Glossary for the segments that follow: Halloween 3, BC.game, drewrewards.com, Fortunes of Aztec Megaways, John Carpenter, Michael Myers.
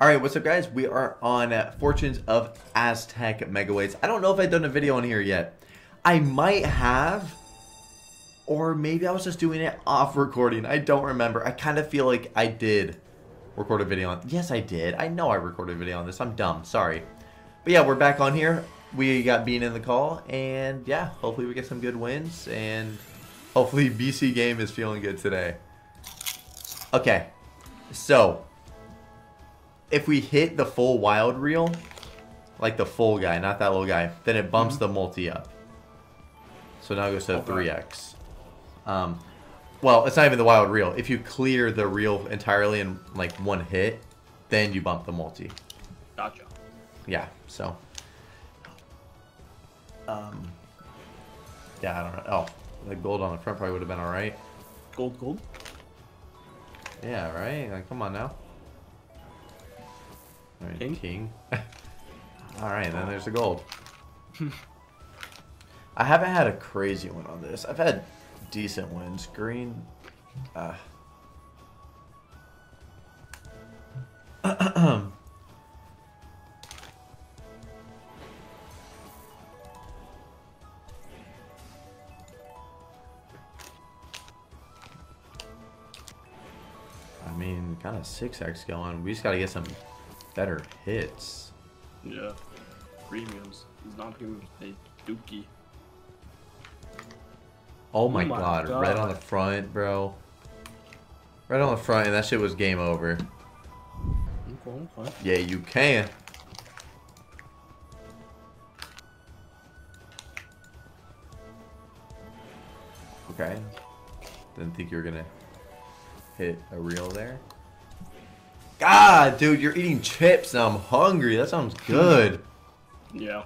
All right, what's up guys? We are on Fortunes of Aztec Megaways. I don't know if I've done a video on here yet. I might have, or maybe I was just doing it off recording. I don't remember. I kind of feel like I did record a video on, yes I did. I know I recorded a video on this, I'm dumb, sorry. But yeah, we're back on here. We got Bean in the call, and yeah, hopefully we get some good wins, and hopefully BC game is feeling good today. Okay, so if we hit the full wild reel, like the full guy, not that little guy, then it bumps the multi up. So now it goes to 3x. Well, it's not even the wild reel. If you clear the reel entirely in like one hit, then you bump the multi. Gotcha. Yeah, so. Yeah, I don't know. Oh, the gold on the front probably would have been all right. Gold? Yeah, right? Like, come on now. All right, King. All right, then there's the gold. I haven't had a crazy one on this. I've had decent wins. Green. I mean, kind of 6x going. We just got to get some better hits. Yeah, premiums. He's not doing a dookie. Oh my god, red on the front, bro. Red on the front, and that shit was game over. Okay. Yeah, you can. Okay. Didn't think you were gonna hit a reel there. God, dude, you're eating chips and I'm hungry. That sounds good. Yeah.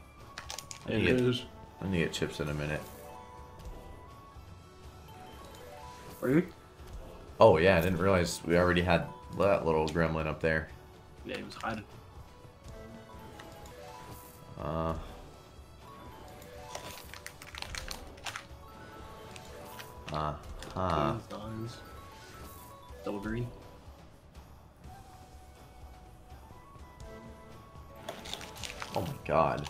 It is. I need to get chips in a minute. Are you? Oh, yeah, I didn't realize we already had that little gremlin up there. Yeah, he was hiding. Double green. Oh my god.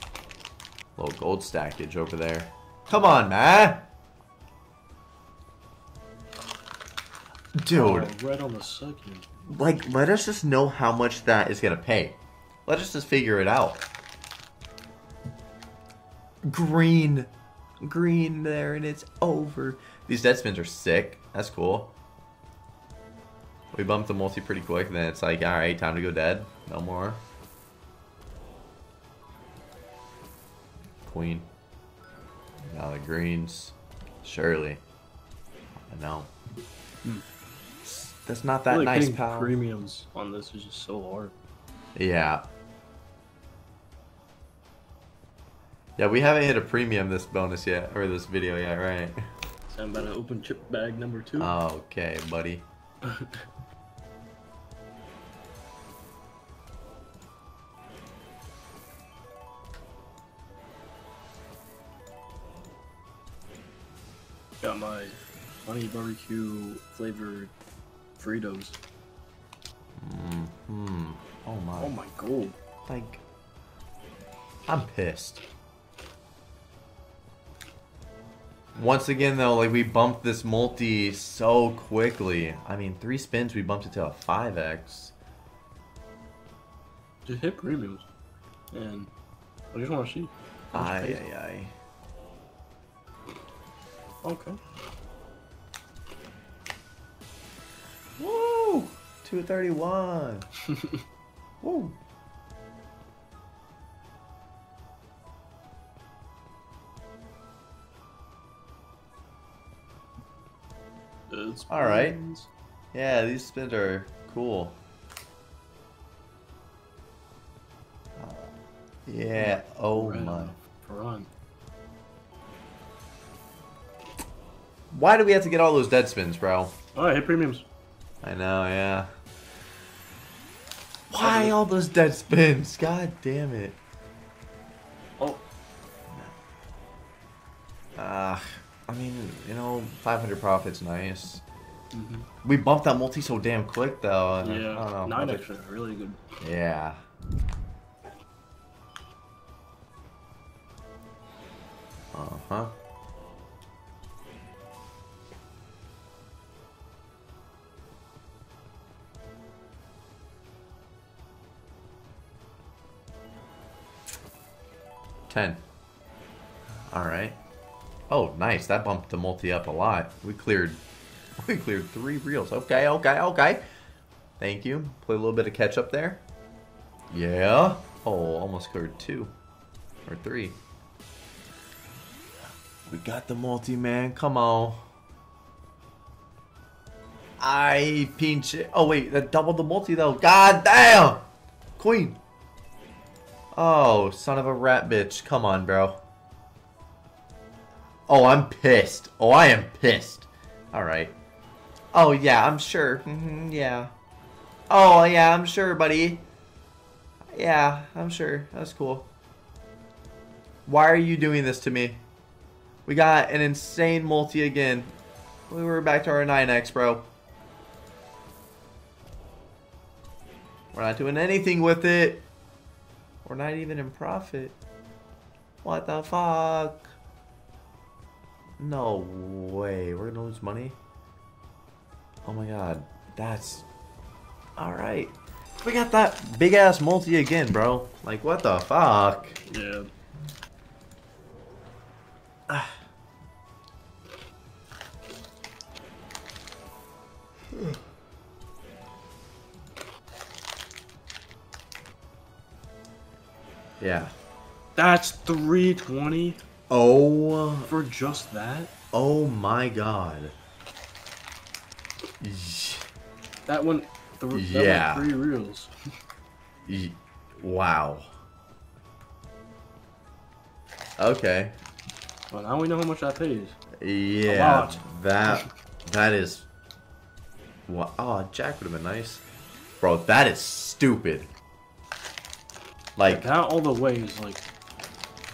Little gold stackage over there. Come on, man! Dude. Oh, right on the second. Like, let us just know how much that is gonna pay. Let us just figure it out. Green. Green there, and it's over. These dead spins are sick. That's cool. We bumped the multi pretty quick, and then it's like, alright, time to go dead. No more. Queen. Now the greens. Surely. I know. That's not that really nice, pal. Premiums on this is just so hard. Yeah. Yeah, we haven't hit a premium this bonus yet, or this video yet, right? So I'm about to open chip bag number 2. Okay, buddy. Got my honey barbecue flavored Fritos. Mm-hmm. Oh my. Oh my god. Like, I'm pissed. Once again though, like we bumped this multi so quickly. I mean, 3 spins we bumped it to a 5x. Just hit premiums. And I just want to see. Aye. Okay. Woo! 231. Woo! All right. Yeah, these spins are cool. Yeah. Oh my. Why do we have to get all those dead spins, bro? All right, hit premiums. I know, yeah. Why all those dead spins? God damn it. Oh. I mean, you know, 500 profit's nice. Mm-hmm. We bumped that multi so damn quick though. Yeah, I don't know. 9 extra, really good. Yeah. Uh-huh. $10. All right. Oh, nice. That bumped the multi up a lot. We cleared 3 reels. Okay, okay, okay. Thank you. Play a little bit of catch up there. Yeah. Oh, almost cleared 2 or 3. We got the multi, man. Come on. I pinch it. Oh wait, that doubled the multi though. God damn. Queen. Oh, son of a rat bitch. Come on, bro. Oh, I'm pissed. Oh, I am pissed. Alright. Oh, yeah, I'm sure. Mm-hmm, yeah. Oh, yeah, I'm sure, buddy. Yeah, I'm sure. That's cool. Why are you doing this to me? We got an insane multi again. We were back to our 9x, bro. We're not doing anything with it. We're not even in profit. What the fuck? No way. We're gonna lose money? Oh my god. That's... Alright. We got that big ass multi again, bro. Like, what the fuck? Yeah. Yeah. That's 320. Oh. For just that? Oh my god. That one. Yeah. That one 3 reels. Wow. Okay. Well, now we know how much that pays. Yeah. A lot. That is. Wow. Oh, Jack would have been nice. Bro, that is stupid. Like not all the way is like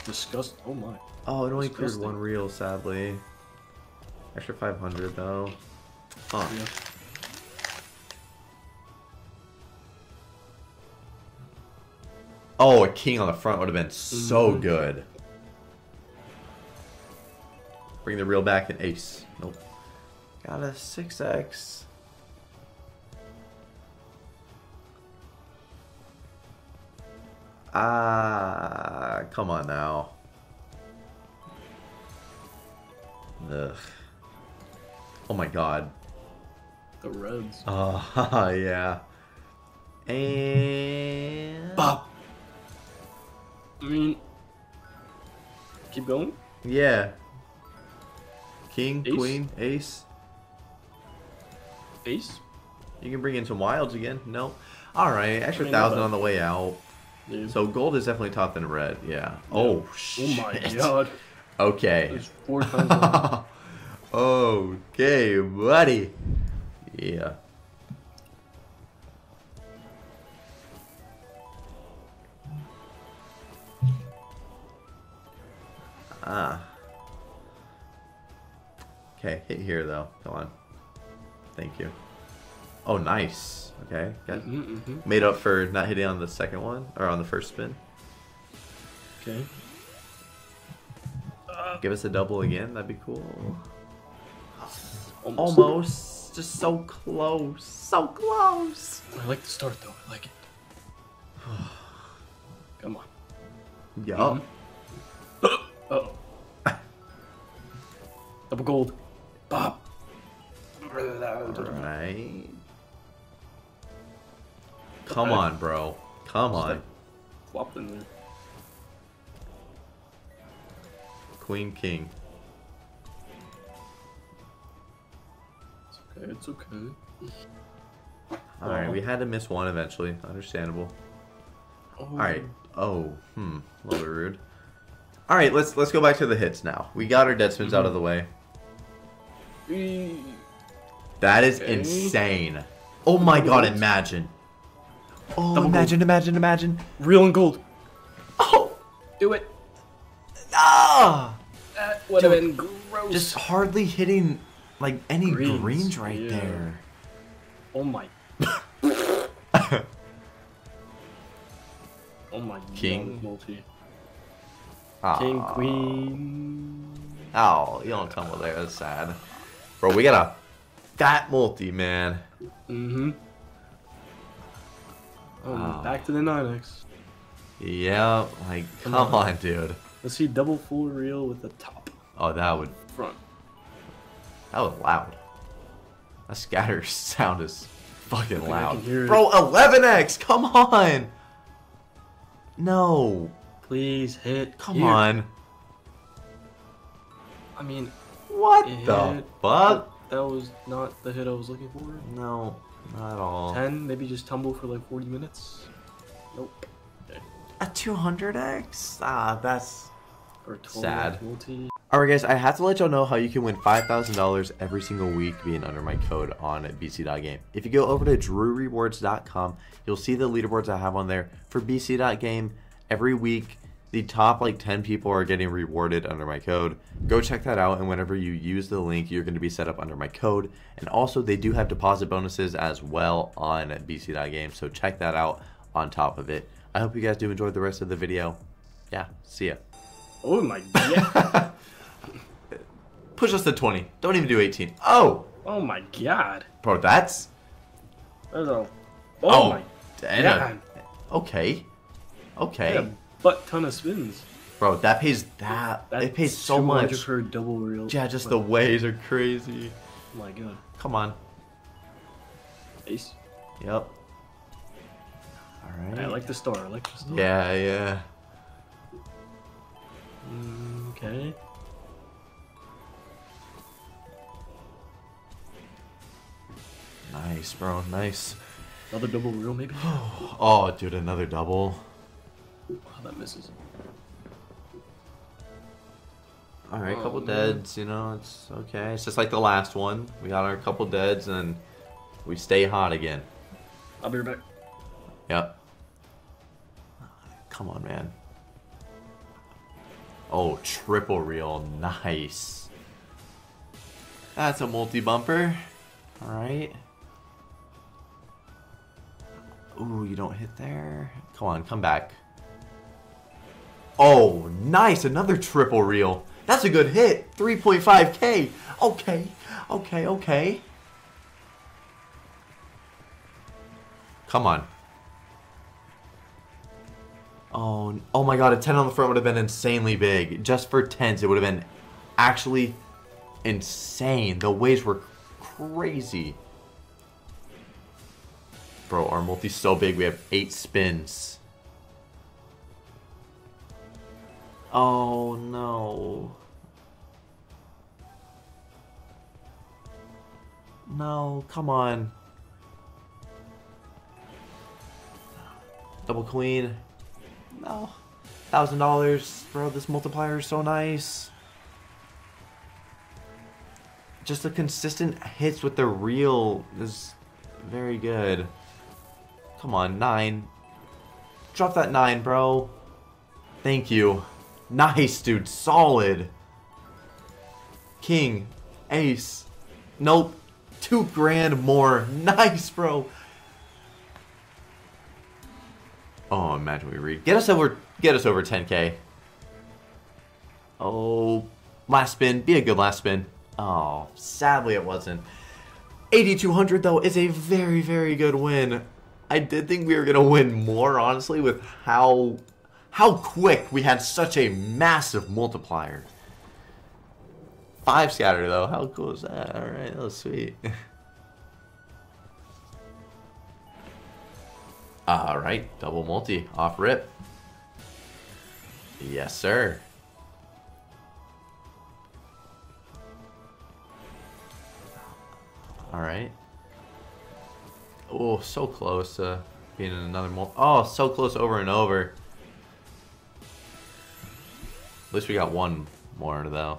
disgusting. Oh my. Oh, it only cleared 1 reel, sadly. Extra 500 though. Huh. Yeah. Oh, a king on the front would have been so good. Bring the reel back and ace. Nope. Got a 6x. Ah, come on now. Ugh. Oh my god. The reds. Oh, yeah. And... Bop. I mean... Keep going? Yeah. King, ace? Queen, ace. Ace? You can bring in some wilds again. No. Alright, extra 1,000 on the way out. Dude. So gold is definitely top than red, yeah. Oh, shit. Oh, my God. Okay. It's 4 times. Okay, buddy. Yeah. Ah. Okay, hit here, though. Come on. Thank you. Oh, nice. Okay. Got made up for not hitting on the second one, or on the first spin. Okay. Give us a double again. That'd be cool. Almost. Just so close. So close. I like the start, though. I like it. Come on. Yup. Uh-oh. Double gold. Bop. Alright. Come on, bro. Come on. Like, flop in there. Queen, king. It's okay, it's okay. Alright, we had to miss one eventually. Understandable. Oh. Alright. Oh, a little bit rude. Alright, let's go back to the hits now. We got our dead spins out of the way. That is insane. Oh my god, imagine. Oh, double imagine. Real and gold. Oh! Do it. Ah! That would have been gross. Just hardly hitting like any greens right there. Oh my. Oh my king. Multi. Aww. King, queen. Oh, you don't tumble there. That's sad. Bro, we got a fat multi, man. Mm-hmm. Oh, oh. Back to the 9x. Yeah, like, come on, dude. Let's see double full reel with the top. Oh, that would... Front. That was loud. That scatter sound is fucking loud. Bro, 11x! Come on! No. Please hit. Come on. I mean... What the fuck? That was not the hit I was looking for. No, not at all. 10, maybe just tumble for like 40 minutes. Nope. Okay. A 200x? Ah, that's sad. Alright guys, I have to let y'all know how you can win $5,000 every single week being under my code on BC.game. If you go over to drewrewards.com, you'll see the leaderboards I have on there for BC.game. Every week, the top like 10 people are getting rewarded under my code. Go check that out, and whenever you use the link, you're going to be set up under my code. And also, they do have deposit bonuses as well on BC.game, so check that out on top of it. I hope you guys do enjoy the rest of the video. Yeah, see ya. Oh my god. Push us to 20. Don't even do 18. Oh! Oh my god. Bro, that's... Oh my god. Okay. Okay. Yeah, butt ton of spins. Bro, that pays it pays so much. For a double reel. Yeah, just the waves are crazy. Oh my god. Come on. Ace. Yep. All right. I like the star. I like the star. Yeah, yeah. Okay. Nice, bro. Nice. Another double reel, maybe? Oh, dude, another double. Oh, that misses. Alright, oh, couple deads, you know, it's okay. It's just like the last one. We got our couple deads and we stay hot again. I'll be right back. Yep. Come on, man. Oh, triple reel. Nice. That's a multi-bumper. Alright. Ooh, you don't hit there. Come on, come back. Oh, nice. Another triple reel. That's a good hit. 3.5K. Okay. Okay, okay. Come on. Oh, oh my god. A 10 on the front would have been insanely big. Just for 10s, it would have been actually insane. The waves were crazy. Bro, our multi's so big. We have 8 spins. Oh no. No, come on. Double queen. No. $1,000. Bro, this multiplier is so nice. Just the consistent hits with the reel is very good. Come on, 9. Drop that 9, bro. Thank you. Nice, dude. Solid. King. Ace. Nope. 2 grand more. Nice, bro. Oh, imagine we read. Get us over 10K. Oh, last spin. Be a good last spin. Oh, sadly it wasn't. 8,200 though is a very, very good win. I did think we were gonna win more, honestly, with how quick we had such a massive multiplier. 5 scatter though, how cool is that? Alright, that was sweet. Alright, double multi, off rip. Yes, sir. Alright. Oh, so close to being in another multi. Oh, so close over and over. At least we got one more, though.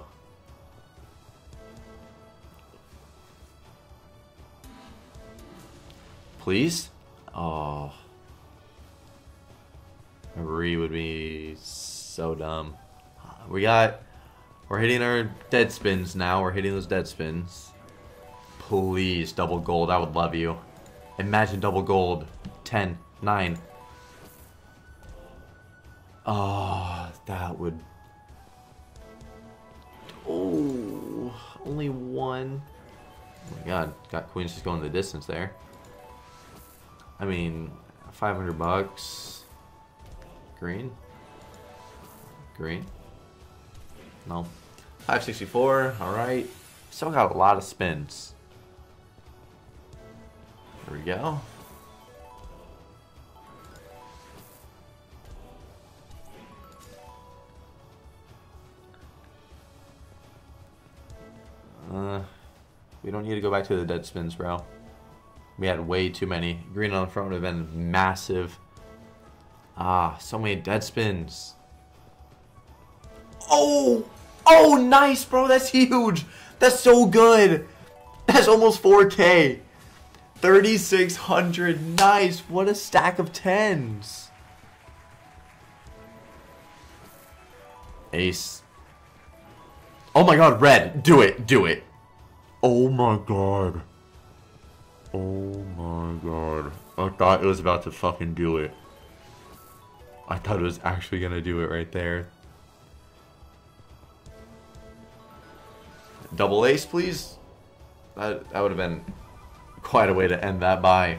Please? Oh. A re would be so dumb. We're hitting our dead spins now. We're hitting those dead spins. Please, double gold. I would love you. Imagine double gold. 10, 9. Oh, that would... Oh, only one. Oh my god, got queens just going the distance there. I mean, 500 bucks. Green. Green. No. 564, alright. Still got a lot of spins. There we go. We don't need to go back to the dead spins, bro. We had way too many. Green on the front would have been massive. Ah, so many dead spins. Oh! Oh, nice, bro. That's huge. That's so good. That's almost 4K. 3,600. Nice. What a stack of 10s. Ace. Oh my god, red. Do it. Do it. Oh my god. Oh my god. I thought it was about to fucking do it. I thought it was actually gonna do it right there. Double ace, please. That would have been quite a way to end that buy.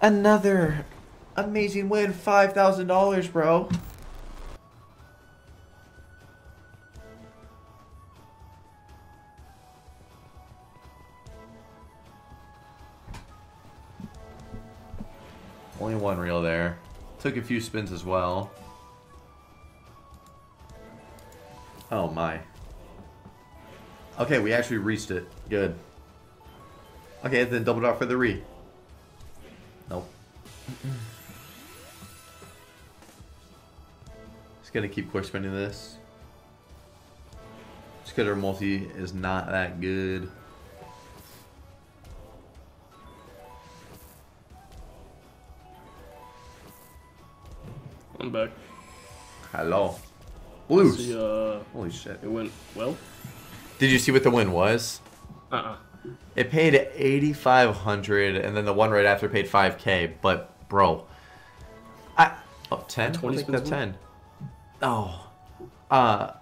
Another amazing win. $5,000, bro. Only one reel there. Took a few spins as well. Oh my. Okay, we actually reached it. Good. Okay, then double dot for the re. Nope. Just gonna keep quick spinning this. Just because our multi is not that good. I'm back. Hello. Blues. See, holy shit. It went well. Did you see what the win was? Uh-uh. It paid 8,500, and then the one right after paid 5K. But bro, I oh 10. 20 I think that's 10. Oh, I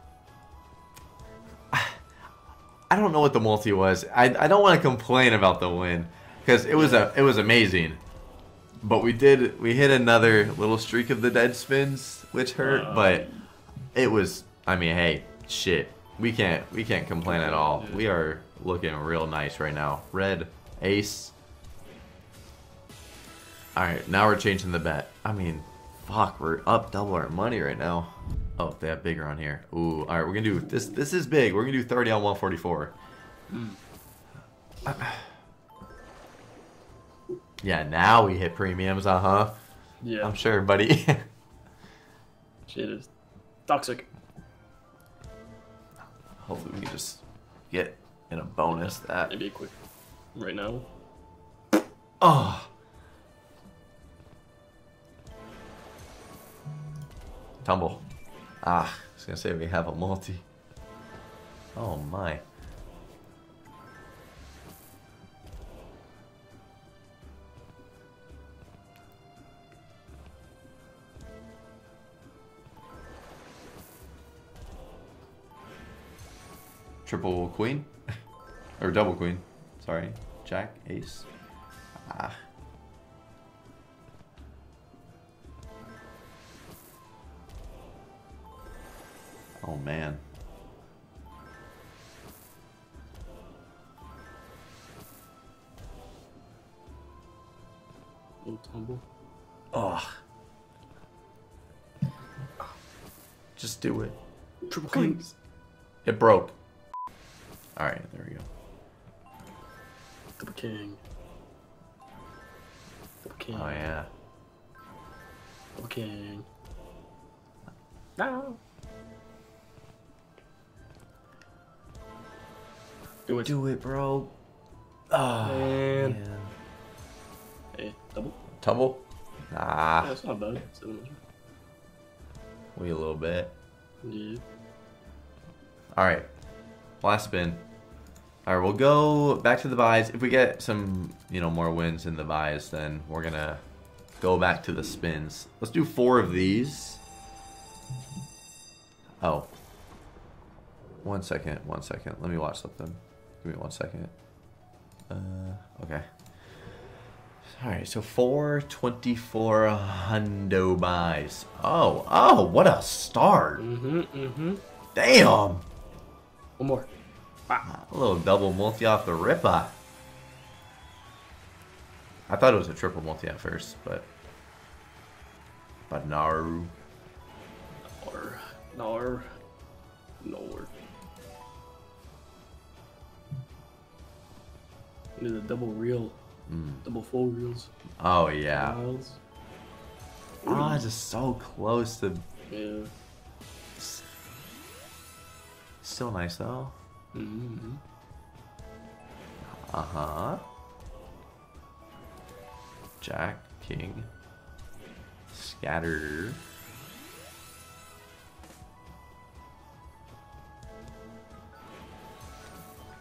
don't know what the multi was. I don't want to complain about the win because it was amazing. But we hit another little streak of the dead spins, which hurt. But it was. I mean, hey, shit. We can't complain at all. Yeah. We are looking real nice right now. Red, ace. Alright, now we're changing the bet. I mean, fuck, we're up double our money right now. Oh, they have bigger on here. Ooh, alright, we're gonna do this. This is big. We're gonna do 30 on 144. Mm. Yeah, now we hit premiums, uh-huh. Yeah. I'm sure, buddy. Shit is toxic. Hopefully we can just get in a bonus that. Maybe a quick right now. Oh. Tumble. Ah, I was gonna say we have a multi. Oh my. Triple queen, or double queen, sorry. Jack, ace. Ah. Oh man. Little tumble. Oh. Just do it. Triple queen. It broke. Alright, there we go. Double king. Double king. Oh, yeah. Double king. No! Do it. Do it, bro. Oh, man. Man. Hey, double? Tumble? Nah. Yeah, that's not bad. Wait a little bit. Yeah. Alright. Last spin. Alright, we'll go back to the buys. If we get some, you know, more wins in the buys, then we're gonna go back to the spins. Let's do 4 of these. Oh. 1 second. Let me watch something. Give me 1 second. Okay. Alright, so 424 hundo buys. Oh, what a start. Damn. One more. Wow, a little double multi off the ripper. I thought it was a triple multi at first, but no. No. There's a double reel. Double full reels. Oh yeah. Ah, just so close to. Yeah. Still nice though. Jack, king, scatter.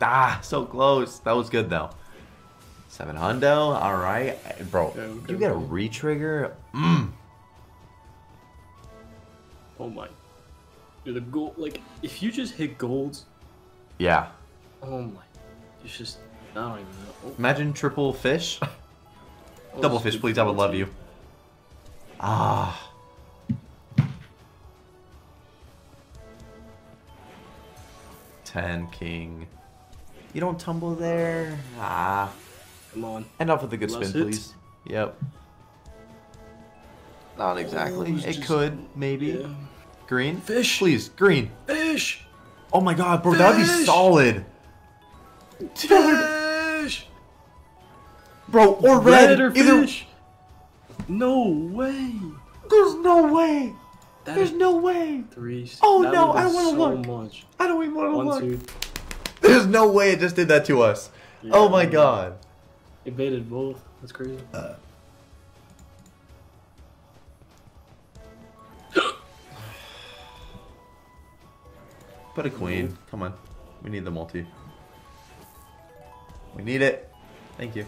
Ah, so close. That was good though. 7 hundo. All right, bro. Yeah, you get a re-trigger. Oh my. Dude, the gold. Like, if you just hit golds. Yeah. Oh my. It's just. I don't even know. Oh. Imagine triple fish. Double fish, please. I would love you. Ah. Ten king. You don't tumble there. Ah. Come on. End off with a good spin, please. Yep. Not exactly. It could, maybe. Yeah. Green fish, please. Green fish. Oh my god, bro, that'd be solid. Fish! Bro, or red. Or either... fish. No way. There's no way. There's no way. Three. Oh no, I don't want to look. Much. I don't even want to look. Two. There's no way it just did that to us. Yeah, oh my god. It baited both. That's crazy. Put a queen. Come on. We need the multi. We need it. Thank you.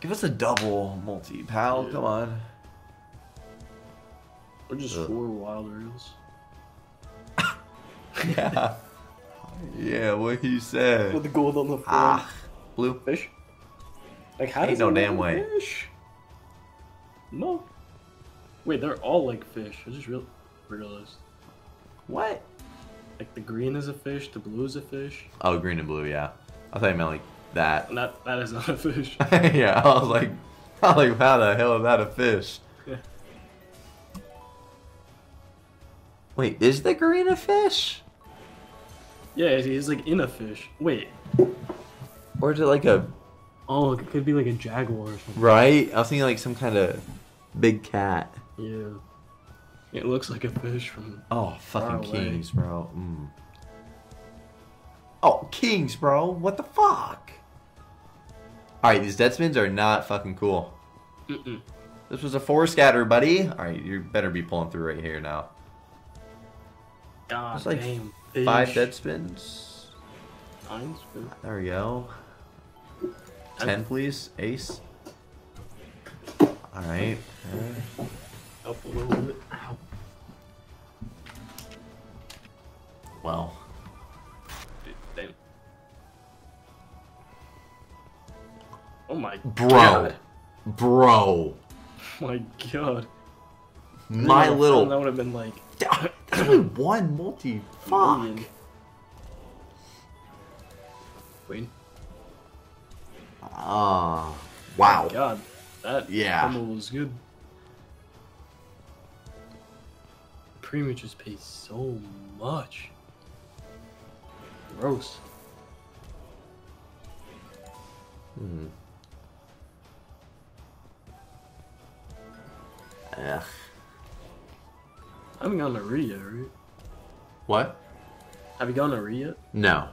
Give us a double multi, pal. Yeah. Come on. We're just 4 wild reels. Yeah. Yeah, what you said. With the gold on the floor. Ah, blue. Fish. Like, how does it look like fish? No. Wait, they're all like fish. I just realized. What? Like the green is a fish, the blue is a fish. Oh, green and blue, yeah. I thought you meant like that. That is not a fish. Yeah, I was like, how the hell is that a fish? Yeah. Wait, is the green a fish? Yeah, he's like in a fish. Wait. Or is it like a? Oh, it could be like a jaguar or something. Right? I was thinking like some kind of big cat. Yeah. It looks like a fish from. Oh, fucking kings, bro. Oh, kings, bro. What the fuck? Alright, these dead spins are not fucking cool. This was a 4 scatter, buddy. Alright, you better be pulling through right here now. God, like damn. 5 fish. Dead spins. 9 spins. There we go. 10, please. Ace. Alright. Up a little bit. Ow. Well. Damn. Oh my god. Bro. Oh my god. My little. That would have been like. That's only 1 multi. Fuck. Queen. Ah. Wow. Oh god. That combo was good. Premium just pays so much. Gross. Ugh. I haven't gotten a re yet, right? What? Have you gotten a re yet? No.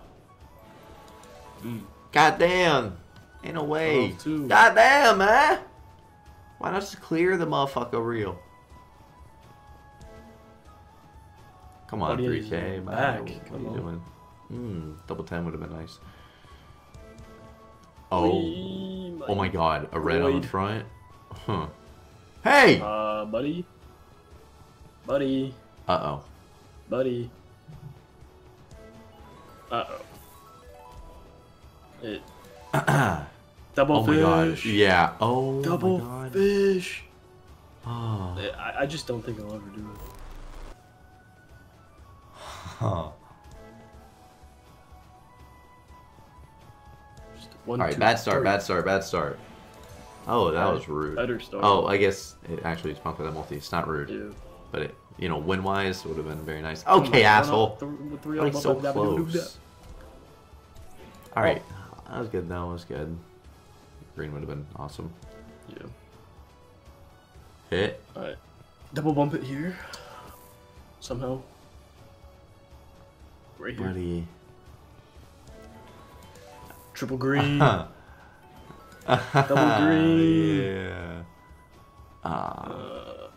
Goddamn. Ain't no way. Goddamn, man. Why not just clear the motherfucker reel? Come on, 3K. Back. What are you doing? Double 10 would have been nice. Oh my god, a red on the front? Huh. Hey! Buddy? Buddy? Uh-oh. Buddy? Uh-oh. Double fish. Oh my gosh. Yeah. Oh. Double fish. Oh. I just don't think I'll ever do it. Huh. Alright, bad start, three. Bad start, bad start. Oh, that was rude. Better start. Oh, I guess it actually is pumped with that multi. It's not rude. Yeah. But it, you know, win wise, would have been very nice. Okay, asshole. Like so close. Alright. That was good, though. That was good. Green would have been awesome. Yeah. Hit. Alright. Double bump it here. Somehow. Right here. Bloody. Triple green. Double green. Yeah. Alright,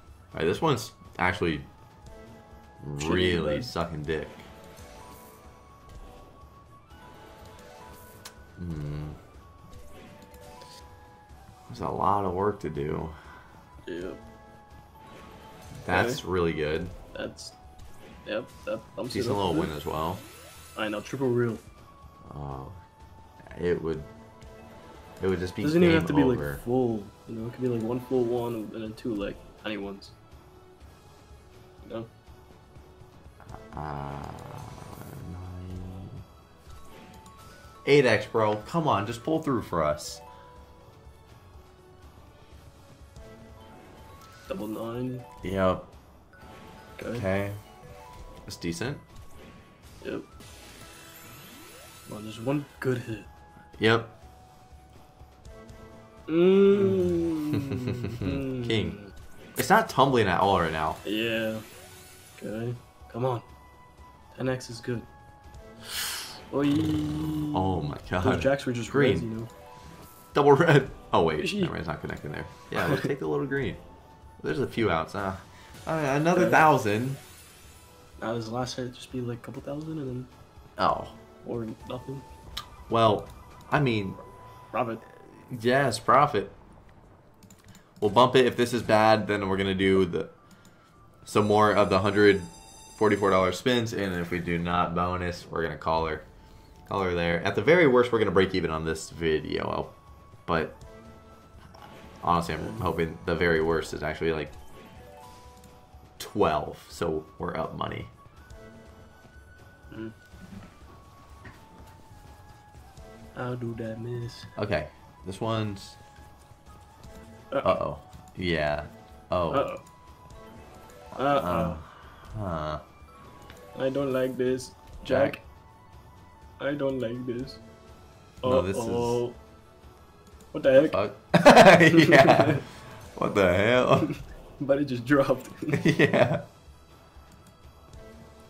this one's actually really sucking dick. There's a lot of work to do. Yep. That's really good. That's... Yep, that bumps it up. Decent little win as well. I know, triple reel. Oh. It would just be game over. Doesn't even have to be like full. You know, it could be like one full one and then two like tiny ones. You know? Nine... 8x, bro. Come on, just pull through for us. Double 9. Yep. Okay. That's decent. Yep. Well, there's one good hit. Yep. King. It's not tumbling at all right now. Yeah. Okay. Come on. 10x is good. Oy. Oh my god. Those jacks were just green. Crazy, you know? Double red. Oh wait, never, it's not connecting there. Yeah, let's take the little green. There's a few outs. Another 1,000. Now this last hit just be like a couple thousand and then. Oh. Or nothing. Well, I mean. Profit. Yes, profit. We'll bump it. If this is bad, then we're gonna do the some more of the $144 spins, and if we do not bonus, we're gonna call her there. At the very worst, we're gonna break even on this video, but. Honestly, I'm hoping the very worst is actually like 12, so we're up money. I'll do that, miss. Okay, this one's. Uh-oh. Yeah. Oh. Uh-oh. I don't like this, Jack. I don't like this. No, this is. What the heck? Yeah. What the hell? But it just dropped. Yeah.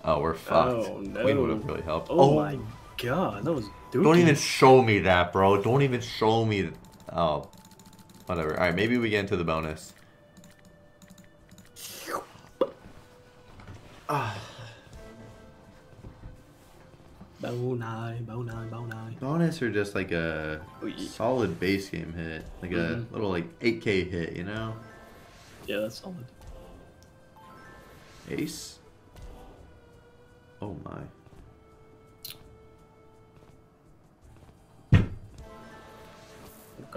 Oh, we're fucked. Oh, no. Queen would have really helped. Oh, my god, that was dookie. Don't even show me that, bro. Don't even show me. Oh, whatever. All right, maybe we get into the bonus. Bonus or just like a solid base game hit, like a little like 8K hit, you know? Yeah, that's solid. Ace. Oh my.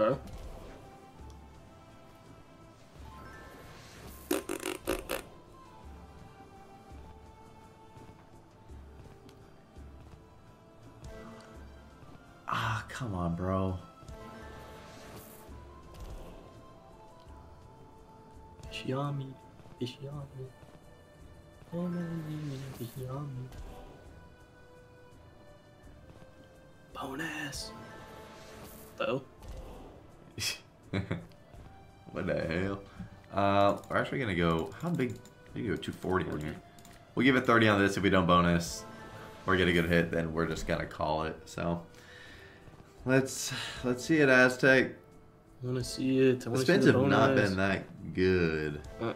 Okay. Come on, bro. Ishiyami, Ishiyami. Ishiyami. Bonus. Though. What the hell? We're actually gonna go. How big? We can go 240 on here. We'll give it 30 on this. If we don't bonus or get a good hit, then we're just gonna call it. So. Let's see it, Aztec. I want to see it. The spins have not been that good. Well,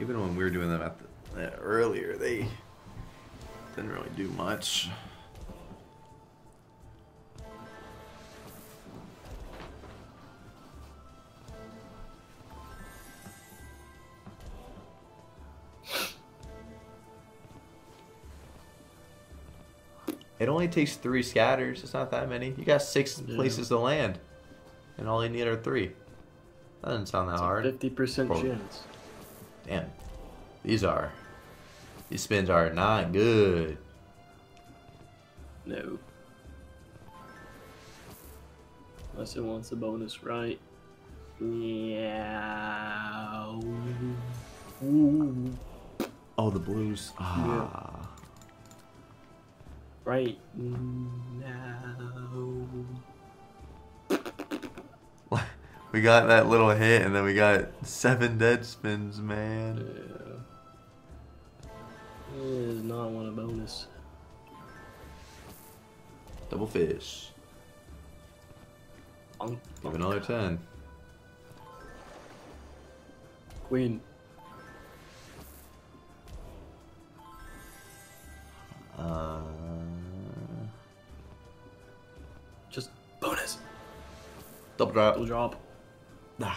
even when we were doing them earlier, they didn't really do much. It only takes 3 scatters. It's not that many. You got 6 places to land, and all you need are 3. That doesn't sound that hard. 50% chance. Damn. These spins are not good. No. Unless it wants a bonus, right? Yeah. Ooh. Oh, the blues. Ah. Yeah. Right now. We got that little hit, and then we got 7 dead spins, man. Yeah. It does not want a bonus. Double fish. Bonk, bonk. Give another 10. Queen. Just bonus. Double drop. Double drop. Nah.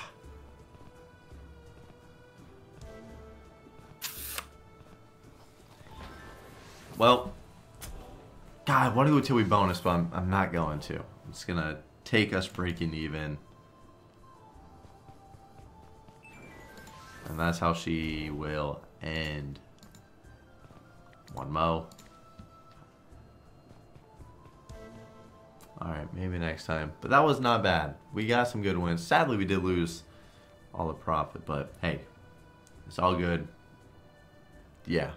Well, God, I want to go till we bonus, but I'm not going to. It's gonna take us breaking even, and that's how she will end. One mo. Alright, maybe next time. But that was not bad. We got some good wins. Sadly, we did lose all the profit, but hey, it's all good. Yeah.